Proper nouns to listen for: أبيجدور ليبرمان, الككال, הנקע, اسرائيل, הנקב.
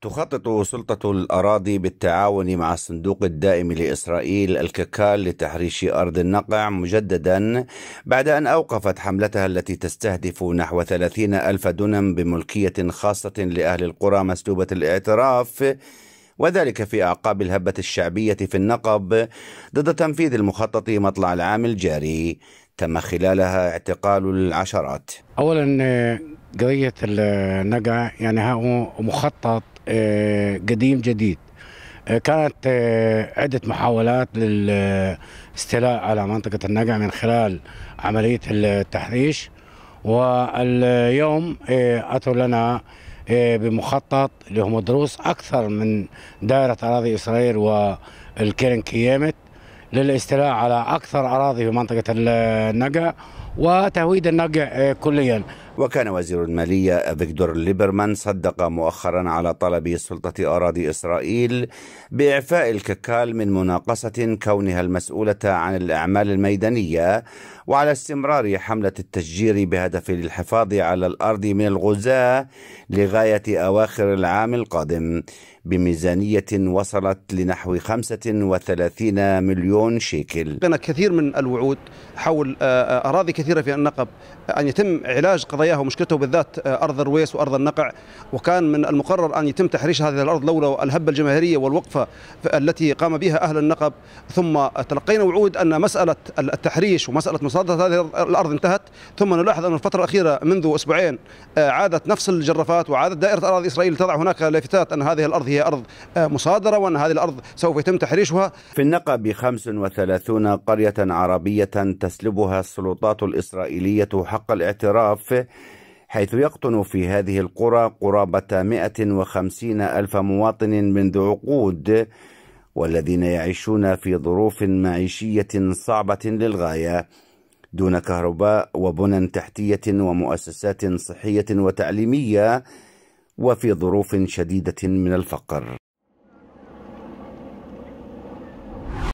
تخطط سلطة الأراضي بالتعاون مع الصندوق الدائم لإسرائيل الككال لتحريش أرض النقع مجددا بعد أن أوقفت حملتها التي تستهدف نحو 30,000 دونم بملكية خاصة لأهل القرى مسلوبة الاعتراف، وذلك في أعقاب الهبة الشعبية في النقب ضد تنفيذ المخطط مطلع العام الجاري تم خلالها اعتقال العشرات. أولا قضية النقع يعني هو مخطط قديم جديد، كانت عدة محاولات للاستيلاء على منطقة النقع من خلال عملية التحريش، واليوم أتوا لنا بمخطط لهم دروس أكثر من دائرة أراضي إسرائيل والكيرن كيامت للاستيلاء على أكثر أراضي في منطقة النقع وتهويد النقع كليا. وكان وزير المالية أبيجدور ليبرمان صدق مؤخرا على طلب سلطة أراضي إسرائيل بإعفاء الككال من مناقصة كونها المسؤولة عن الأعمال الميدانية وعلى استمرار حملة التشجير بهدف الحفاظ على الأرض من الغزاة لغاية أواخر العام القادم بميزانية وصلت لنحو 35 مليون شيكل. لنا كثير من الوعود حول أراضي كثيرة في النقب أن يتم علاج قضاياها ومشكلته بالذات أرض الرويس وأرض النقع، وكان من المقرر أن يتم تحريش هذه الأرض لولا الهبة الجماهيرية والوقفة التي قام بها أهل النقب. ثم تلقينا وعود أن مسألة التحريش ومسألة مصادرة هذه الأرض انتهت، ثم نلاحظ أن الفترة الأخيرة منذ أسبوعين عادت نفس الجرافات وعادت دائرة أراضي إسرائيل تضع هناك لافتات أن هذه الأرض هي أرض مصادرة وأن هذه الأرض سوف يتم تحريشها. في النقب 35 قرية عربية تسلبها السلطات الإسرائيلية حق الاعتراف، حيث يقطن في هذه القرى قرابة 150,000 مواطن منذ عقود، والذين يعيشون في ظروف معيشية صعبة للغاية دون كهرباء وبنى تحتية ومؤسسات صحية وتعليمية وفي ظروف شديدة من الفقر.